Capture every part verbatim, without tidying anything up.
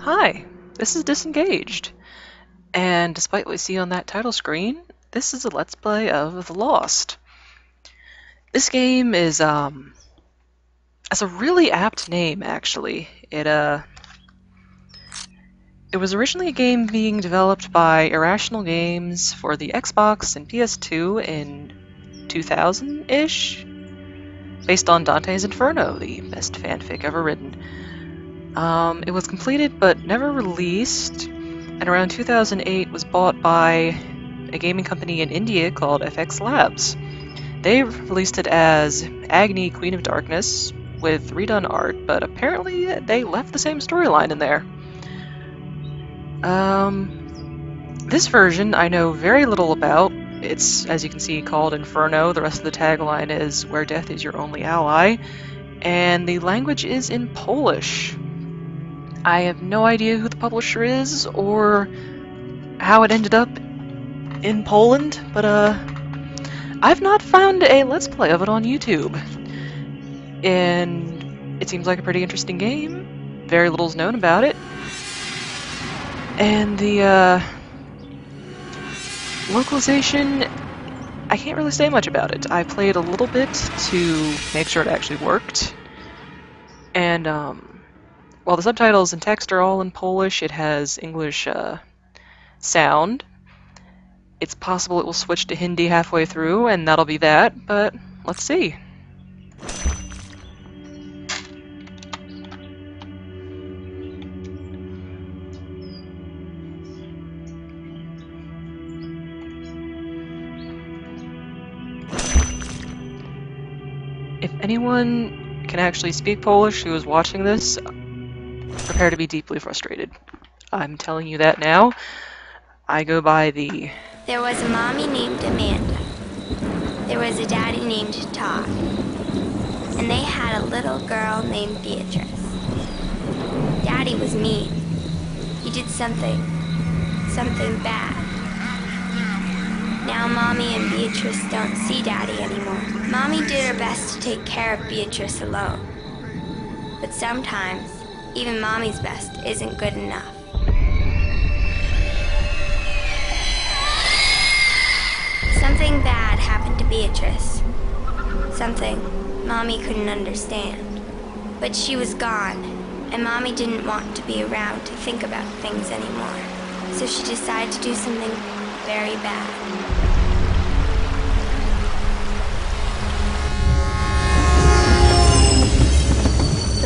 Hi, this is Disengaged, and despite what you see on that title screen, this is a Let's Play of The Lost. This game is, um, it's a really apt name, actually. It, uh, it was originally a game being developed by Irrational Games for the Xbox and P S two in two thousand-ish, based on Dante's Inferno, the best fanfic ever written. Um, it was completed but never released, and around two thousand eight was bought by a gaming company in India called F X Labs. They released it as Agni: Queen of Darkness with redone art, but apparently they left the same storyline in there. Um, this version I know very little about. It's, as you can see, called Inferno. The rest of the tagline is, "Where death is your only ally," and the language is in Polish. I have no idea who the publisher is or how it ended up in Poland, but uh, I've not found a Let's Play of it on YouTube. And it seems like a pretty interesting game. Very little's known about it. And the uh, localization, I can't really say much about it. I played a little bit to make sure it actually worked. And um, while the subtitles and text are all in Polish, it has English uh, sound. It's possible it will switch to Hindi halfway through, and that'll be that, but let's see. If anyone can actually speak Polish who is watching this, prepare to be deeply frustrated. I'm telling you that now. I go by the... There was a mommy named Amanda. There was a daddy named Todd. And they had a little girl named Beatrice. Daddy was mean. He did something. Something bad. Now Mommy and Beatrice don't see Daddy anymore. Mommy did her best to take care of Beatrice alone. But sometimes, even Mommy's best isn't good enough. Something bad happened to Beatrice. Something Mommy couldn't understand. But she was gone, and Mommy didn't want to be around to think about things anymore. So she decided to do something very bad.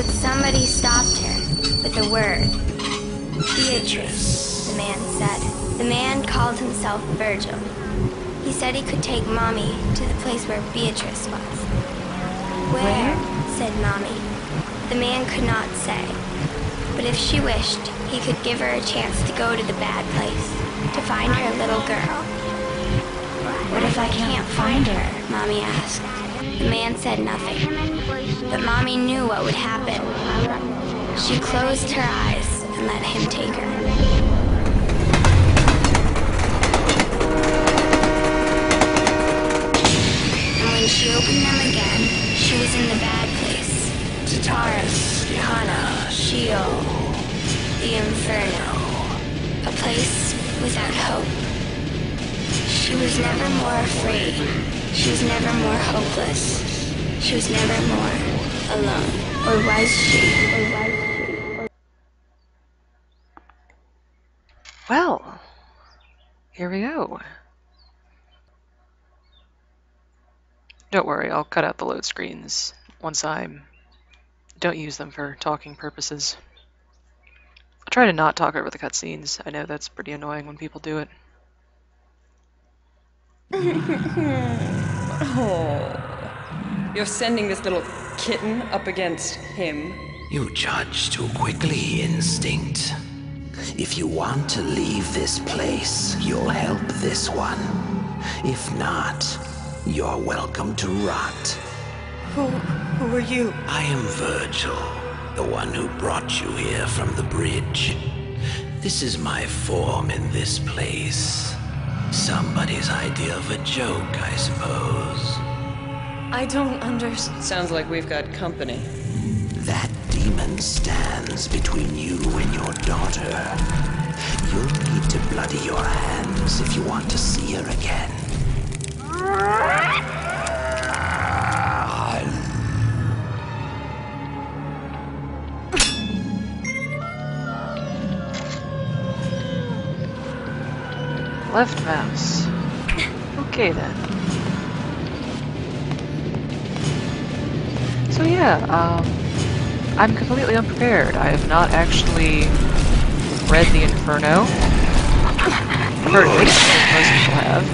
Somebody stopped her with a word. Beatrice, the man said. The man called himself Virgil. He said he could take Mommy to the place where Beatrice was. Where? Said Mommy. The man could not say. But if she wished, he could give her a chance to go to the bad place, to find her little girl. What if I can't find her? Mommy asked. The man said nothing, but Mommy knew what would happen. She closed her eyes and let him take her. And when she opened them again, she was in the bad place. Tartarus, Hana, Sheol, the Inferno. A place without hope. She was never more afraid. She was never more hopeless. She was never more alone. Or was she? Or was she? Or... Well, here we go. Don't worry, I'll cut out the load screens once I'm... Don't use them for talking purposes. I'll try to not talk over the cutscenes. I know that's pretty annoying when people do it. Oh, you're sending this little kitten up against him. You judge too quickly, Instinct. If you want to leave this place, you'll help this one. If not, you're welcome to rot. Who, who are you? I am Virgil, the one who brought you here from the bridge. This is my form in this place. Somebody's idea of a joke, I suppose. I don't understand. Sounds like we've got company. That demon stands between you and your your daughter. You'll need to bloody your hands if you want to see her again. Left mouse. Okay then. So yeah, um, I'm completely unprepared. I have not actually read The Inferno. Currently, most people have.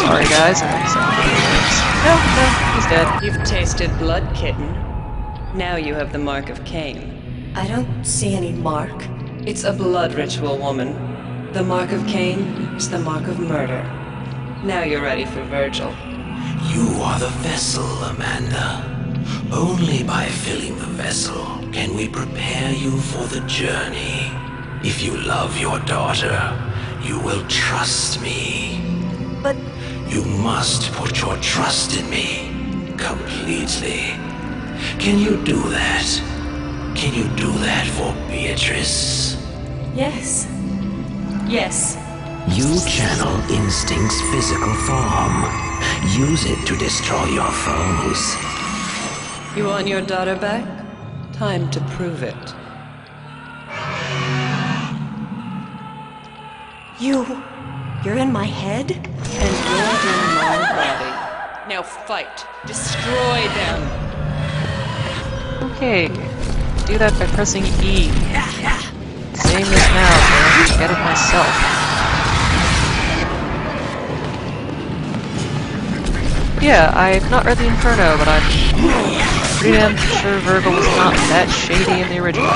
Sorry guys, I'm sorry. No, no, he's dead. You've tasted blood, kitten. Now you have the mark of Cain. I don't see any mark. It's a blood ritual, woman. The mark of Cain is the mark of murder. Now you're ready for Virgil. You are the vessel, Amanda. Only by filling the vessel can we prepare you for the journey. If you love your daughter, you will trust me. But... You must put your trust in me. Completely. Can you do that? Can you do that for Beatrice? Yes. Yes. You channel Instinct's physical form. Use it to destroy your foes. You want your daughter back? Time to prove it. You... You're in my head? And you're in my body. Now fight. Destroy them. Okay. Do that by pressing E. Same as now, so I can get it myself. Yeah, I've not read The Inferno, but I'm pretty damn sure Virgil was not that shady in the original.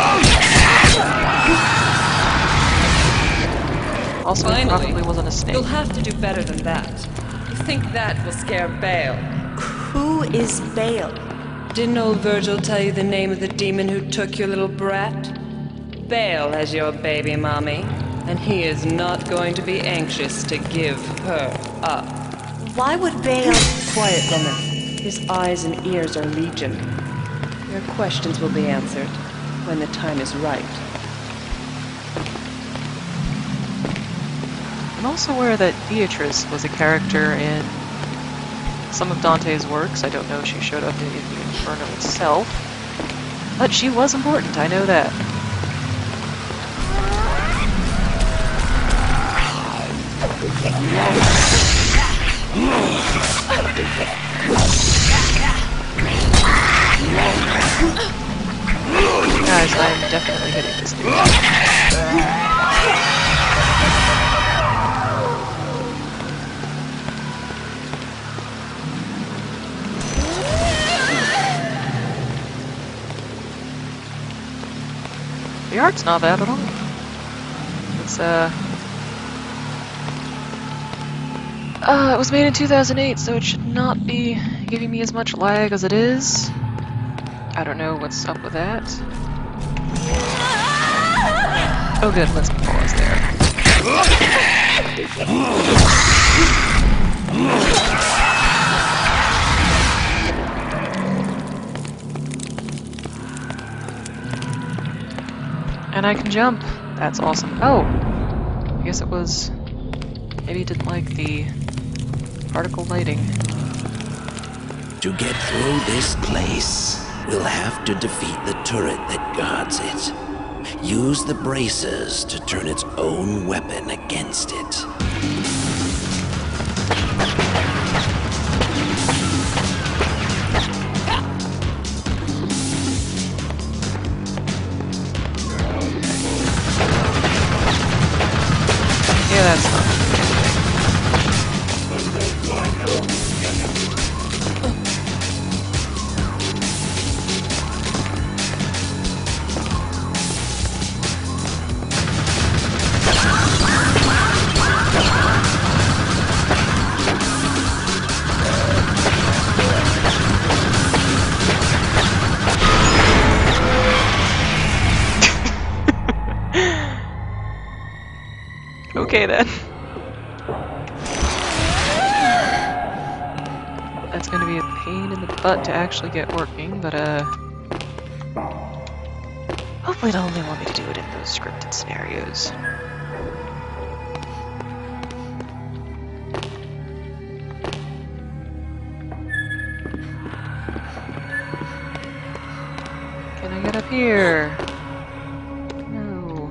Also, he probably wasn't a snake. You'll have to do better than that. You think that will scare Bale? Who is Bale? Didn't old Virgil tell you the name of the demon who took your little brat? Bale has your baby mommy, and he is not going to be anxious to give her up. Why would Bale... Quiet, woman. His eyes and ears are legion. Your questions will be answered when the time is right. I'm also aware that Beatrice was a character in some of Dante's works. I don't know if she showed up in The Inferno itself, but she was important, I know that. Guys, I am definitely hitting this dude. The art's not bad at all. It's, uh... Uh, it was made in two thousand eight, so it should not be giving me as much lag as it is. I don't know what's up with that. Oh good, let's pause there. And I can jump. That's awesome. Oh! I guess it was... Maybe it didn't like the... particle lighting. To get through this place, we'll have to defeat the turret that guards it. Use the bracers to turn its own weapon against it. Yeah, that's fun. Okay then. That's gonna be a pain in the butt to actually get working, but uh... Hopefully it'll only want me to do it in those scripted scenarios. Can I get up here? No.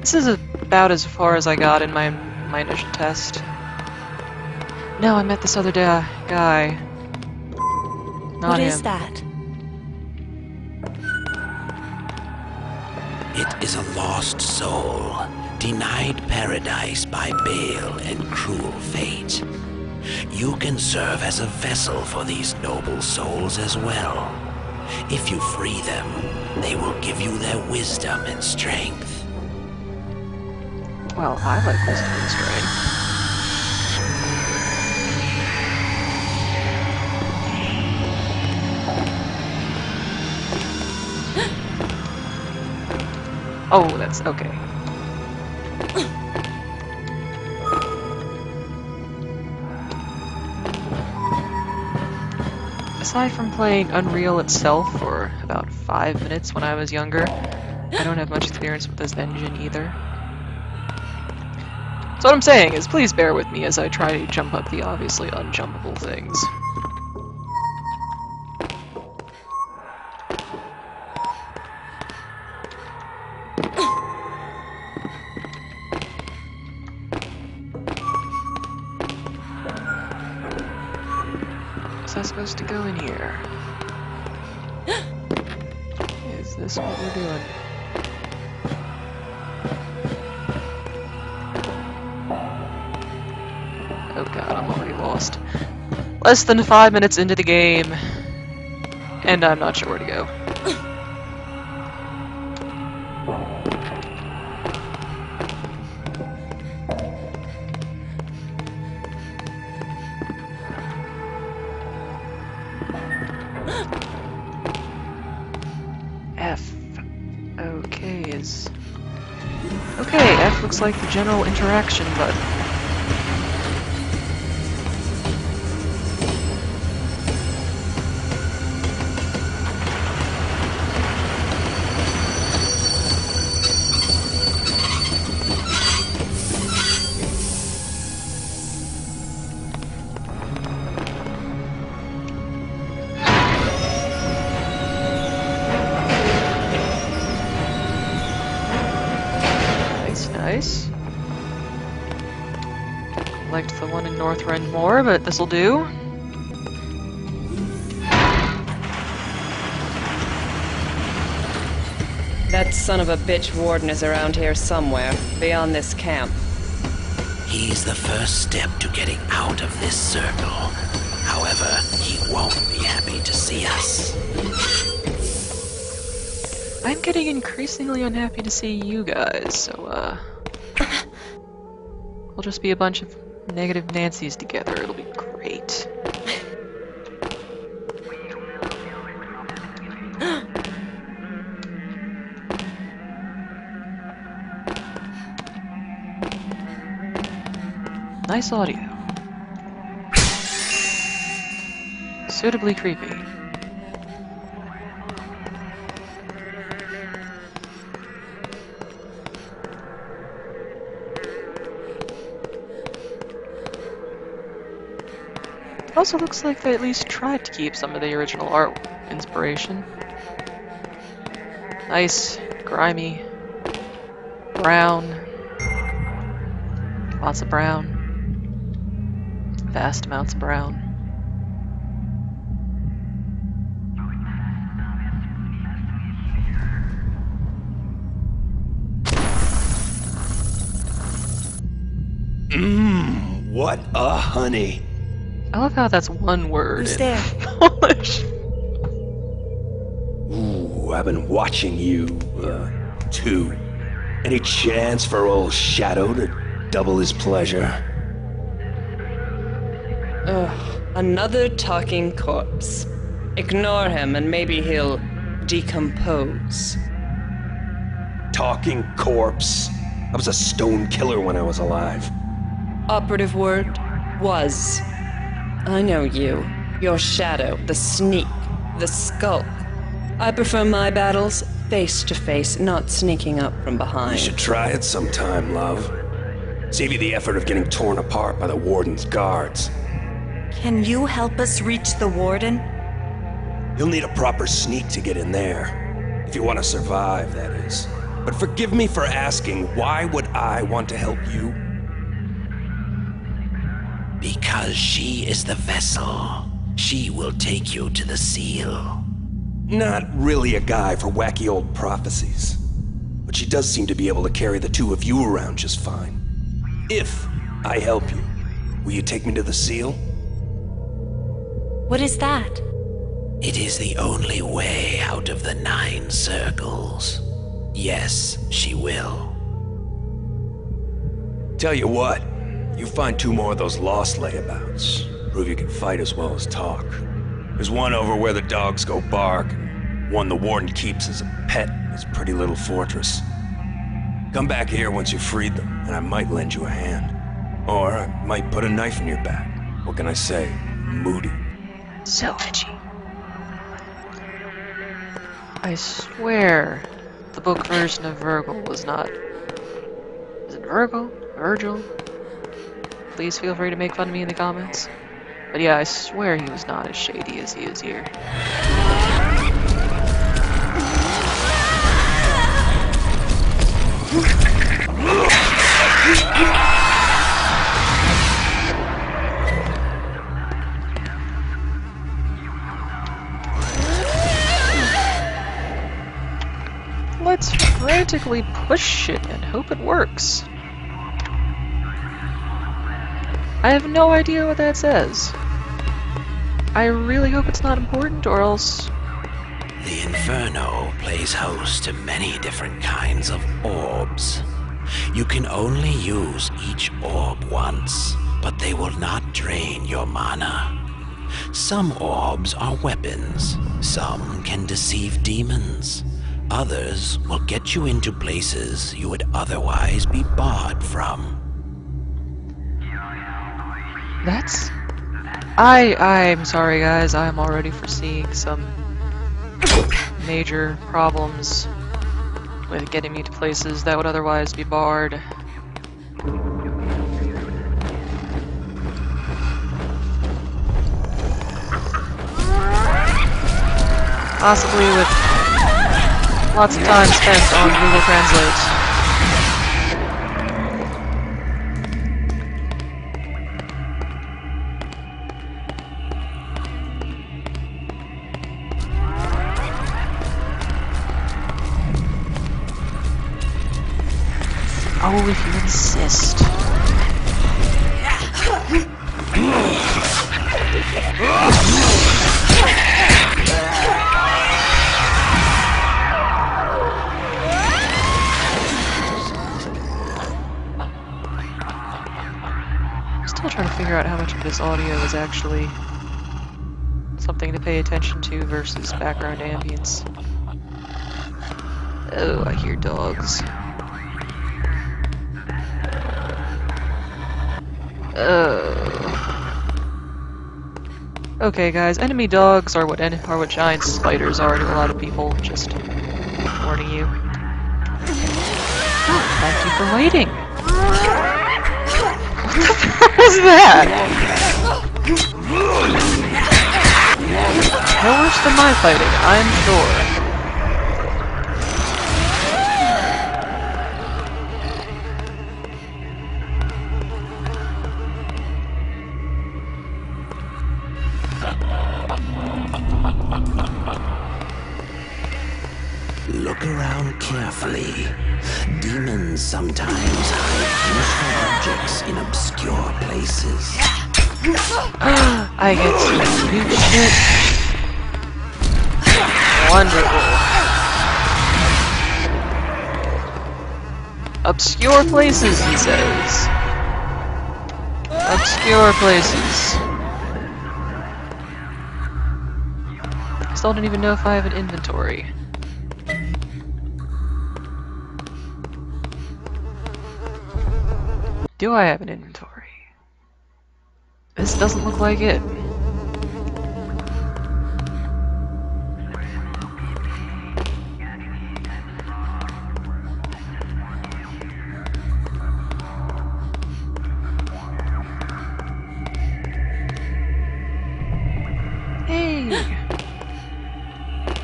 This is about as far as I got in my, my initial test. No, I met this other da guy. Not what him. Is that? It is a lost soul, denied paradise by Bale and cruel fate. You can serve as a vessel for these noble souls as well. If you free them, they will give you their wisdom and strength. Well, I like this place, right? Oh, that's okay. Aside from playing Unreal itself for about five minutes when I was younger, I don't have much experience with this engine either. So what I'm saying is, please bear with me as I try to jump up the obviously unjumpable things. Is that supposed to go in here? Is this what we're doing? Less than five minutes into the game, and I'm not sure where to go. F. Okay, is... Okay, F looks like the general interaction button. Northrend more, but this'll do. That son of a bitch warden is around here somewhere, beyond this camp. He's the first step to getting out of this circle. However, he won't be happy to see us. I'm getting increasingly unhappy to see you guys, so uh... we'll just be a bunch of Negative Nancy's together, it'll be great. Nice audio. Suitably creepy. Also looks like they at least tried to keep some of the original art inspiration. Nice, grimy, brown, lots of brown, vast amounts of brown. Mmm, what a honey! I love how that's one word. Who's there? Polish. Ooh, I've been watching you, uh, too. Any chance for old Shadow to double his pleasure? Ugh, another talking corpse. Ignore him and maybe he'll decompose. Talking corpse? I was a stone killer when I was alive. Operative word, was. I know you. Your shadow, the sneak, the skulk. I prefer my battles face to face, not sneaking up from behind. You should try it sometime, love. Save you the effort of getting torn apart by the Warden's guards. Can you help us reach the Warden? You'll need a proper sneak to get in there. If you want to survive, that is. But forgive me for asking, why would I want to help you? Because she is the vessel. She will take you to the seal. Not really a guy for wacky old prophecies. But she does seem to be able to carry the two of you around just fine. If I help you, will you take me to the seal? What is that? It is the only way out of the nine circles. Yes, she will. Tell you what, you find two more of those lost layabouts. Prove you can fight as well as talk. There's one over where the dogs go bark, one the Warden keeps as a pet in his pretty little fortress. Come back here once you've freed them, and I might lend you a hand. Or I might put a knife in your back. What can I say? Moody. Salvagey. I swear the book version of Virgil was not. Is it Virgil? Virgil? Please feel free to make fun of me in the comments. But yeah, I swear he was not as shady as he is here. Let's frantically push shit and hope it works. I have no idea what that says. I really hope it's not important, or else... The Inferno plays host to many different kinds of orbs. You can only use each orb once, but they will not drain your mana. Some orbs are weapons, some can deceive demons, others will get you into places you would otherwise be barred from. That's... I... I'm sorry guys, I'm already foreseeing some major problems with getting me to places that would otherwise be barred. Possibly with lots of time spent on Google Translate. Oh, if you insist. I'm still trying to figure out how much of this audio is actually something to pay attention to versus background ambience. Oh, I hear dogs. Uh. Okay, guys. Enemy dogs are what en are what giant spiders are to a lot of people. Just warning you. Thank you for waiting. What the fuck was that? No worse than my fighting, I'm sure. Carefully. Demons sometimes hide useful objects in obscure places. I get to do shit. Wonderful. Obscure places, he says. Obscure places. I still don't even know if I have an inventory. Do I have an inventory? This doesn't look like it.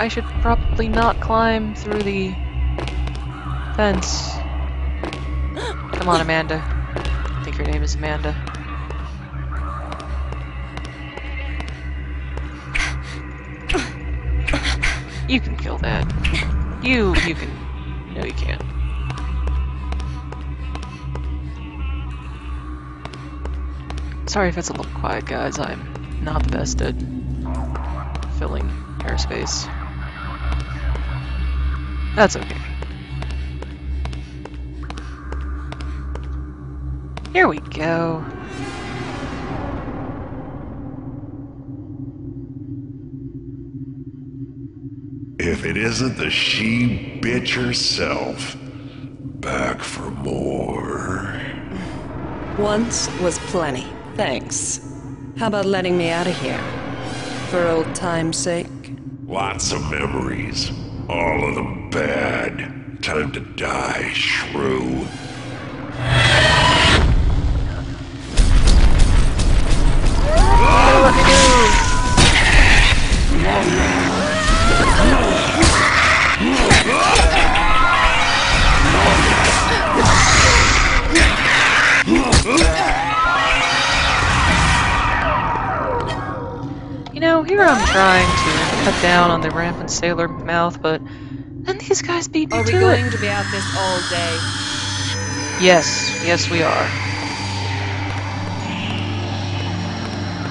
I should probably not climb through the fence. Come on, Amanda. I think your name is Amanda. You can kill that. You, you can. No, you can't. Sorry if it's a little quiet, guys. I'm not the best at filling airspace. That's okay. Here we go. If it isn't the she bitch herself, back for more. Once was plenty. Thanks. How about letting me out of here? For old time's sake? Lots of memories. All of them bad. Time to die, shrew. You know, here I'm trying to cut down on the rampant sailor mouth, but then these guys beat me to it. Are we going to be out this all day? Yes, yes we are.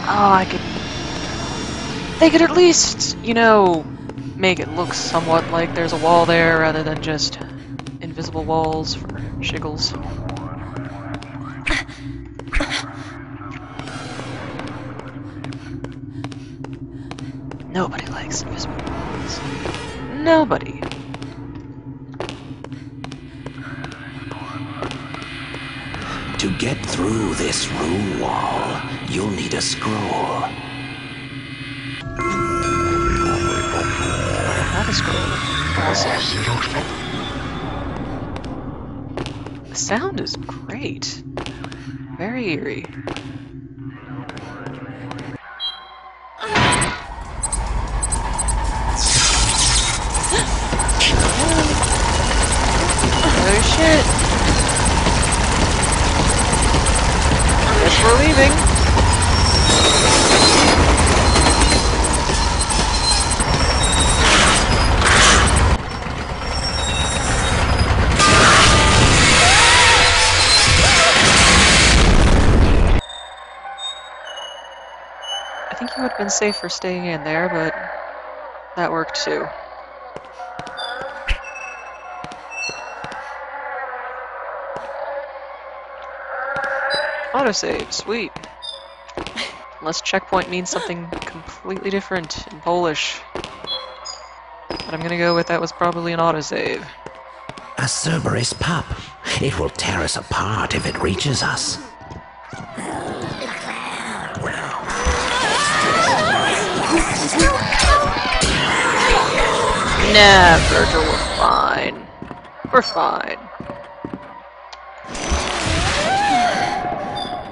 Oh, I could... They could at least, you know, make it look somewhat like there's a wall there rather than just invisible walls for shiggles. Nobody likes invisible walls. Nobody. To get through this room wall, you'll need a scroll. Not a scroll. Also, the sound is great. Very eerie. Been safe for staying in there, but that worked too. Autosave, sweet. Unless checkpoint means something completely different in Polish. But I'm gonna go with that was probably an autosave. A Cerberus pup. It will tear us apart if it reaches us. Nah, Virgil, we're fine. We're fine.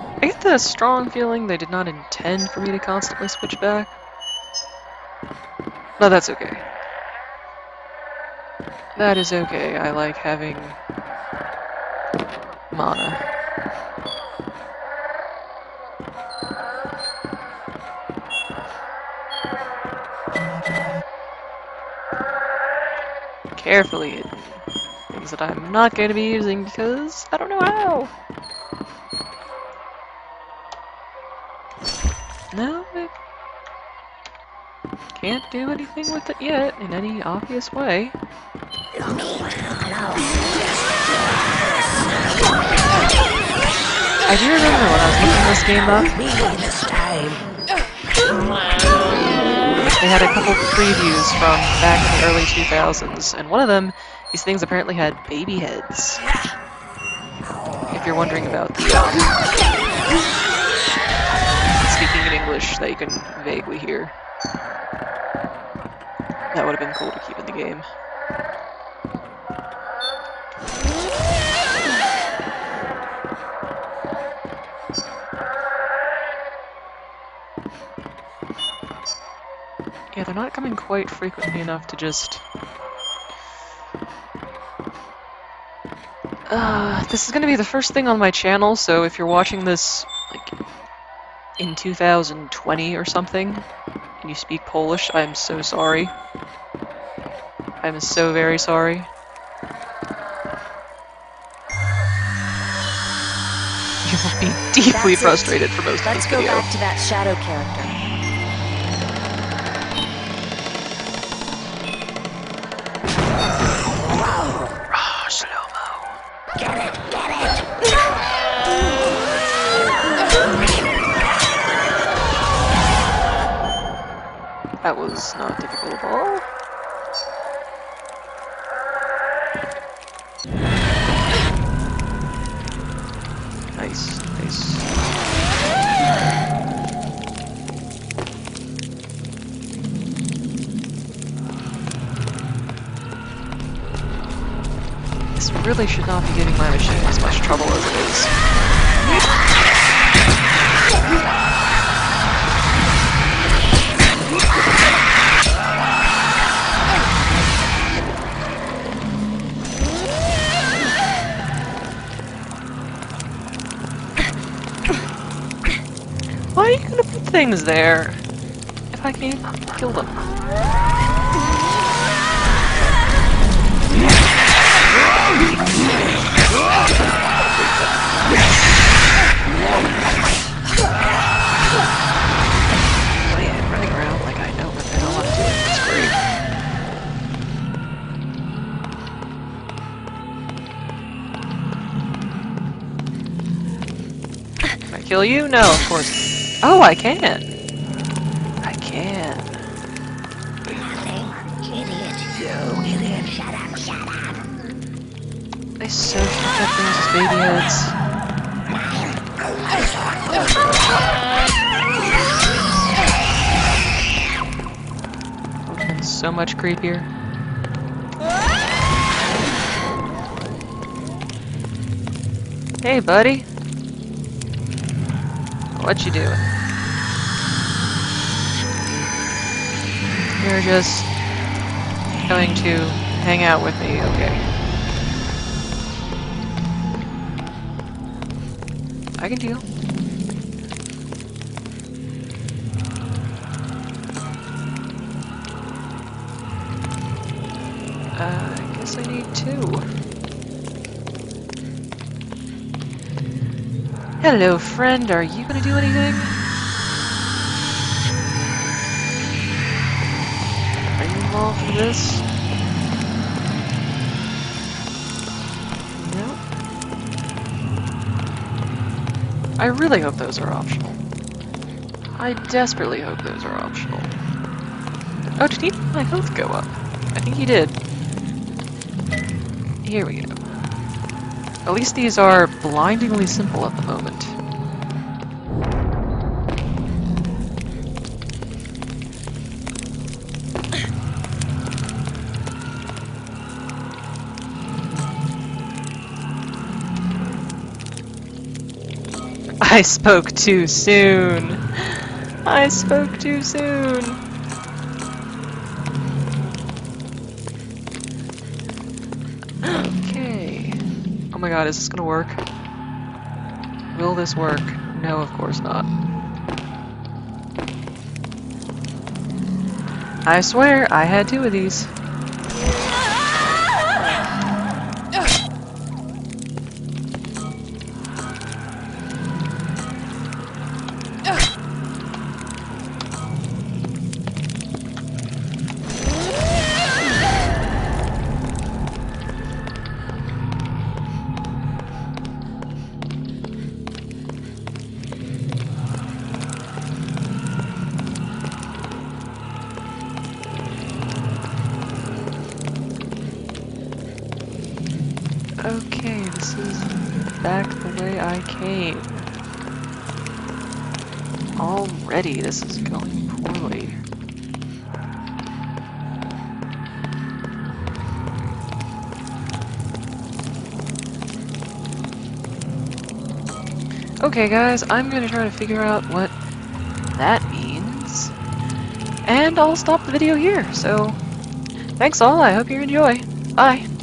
I get the strong feeling they did not intend for me to constantly switch back. No, that's okay. That is okay. I like having mana. Carefully hidden. Things that I'm not going to be using because I don't know how. No, I can't do anything with it yet in any obvious way. I do remember when I was looking this game up. They had a couple previews from back in the early two thousands, and one of them, these things apparently had baby heads. If you're wondering about the, um, speaking in English that you can vaguely hear. That would have been cool to keep in the game. they're not coming quite frequently enough to just... Uh, this is going to be the first thing on my channel, so if you're watching this like in two thousand twenty or something, and you speak Polish, I'm so sorry. I'm so very sorry. You will be deeply That's frustrated it. for most Let's of this video. Let's go back to that shadow character. That was not difficult at all. Nice, nice. This really should not be giving my machine as much trouble as it is. Why are you gonna put things there if I can't kill them? Oh yeah, running around like I know what the hell I'm doing. It's great. Can I kill you? No, of course. Oh, I can. I can. Nothing. Idiot. You idiot. Shut up, shut up. They so keep up things as baby heads. Would have been so much creepier. Hey, buddy. What you doing? You're just going to hang out with me, okay. I can deal. Uh, I guess I need two. Hello, friend. Are you gonna do anything? For this? Nope. I really hope those are optional. I desperately hope those are optional. Oh, did he make my health go up? I think he did. Here we go. At least these are blindingly simple at the moment. I spoke too soon. I spoke too soon. Okay. Oh my god, is this gonna work? Will this work? No, of course not. I swear, I had two of these. Okay, this is back the way I came. Already, this is going poorly. Okay guys, I'm gonna try to figure out what that means. And I'll stop the video here, so thanks all, I hope you enjoy. Bye!